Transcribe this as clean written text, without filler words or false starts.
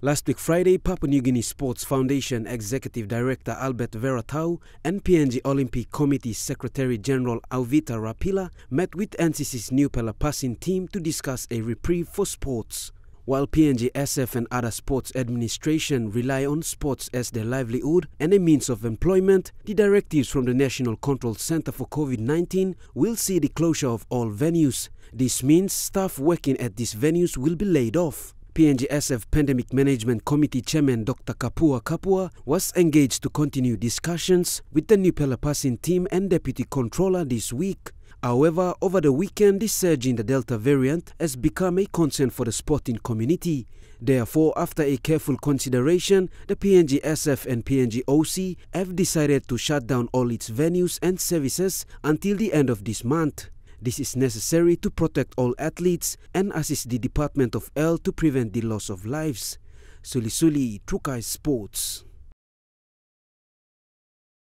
Last week Friday, Papua New Guinea Sports Foundation Executive Director Albert Veratau and PNG Olympic Committee Secretary General Auvita Rapila met with NCC's Niupela Pasin team to discuss a reprieve for sports. While PNG SF and other sports administration rely on sports as their livelihood and a means of employment, the directives from the National Control Center for COVID-19 will see the closure of all venues. This means staff working at these venues will be laid off. PNGSF Pandemic Management Committee Chairman Dr. Kapua Kapua was engaged to continue discussions with the Niupela Pasin team and Deputy Controller this week. However, over the weekend, the surge in the Delta variant has become a concern for the sporting community. Therefore, after a careful consideration, the PNGSF and PNGOC have decided to shut down all its venues and services until the end of this month. This is necessary to protect all athletes and assist the Department of Health to prevent the loss of lives. Sulisuli Trukai Sports.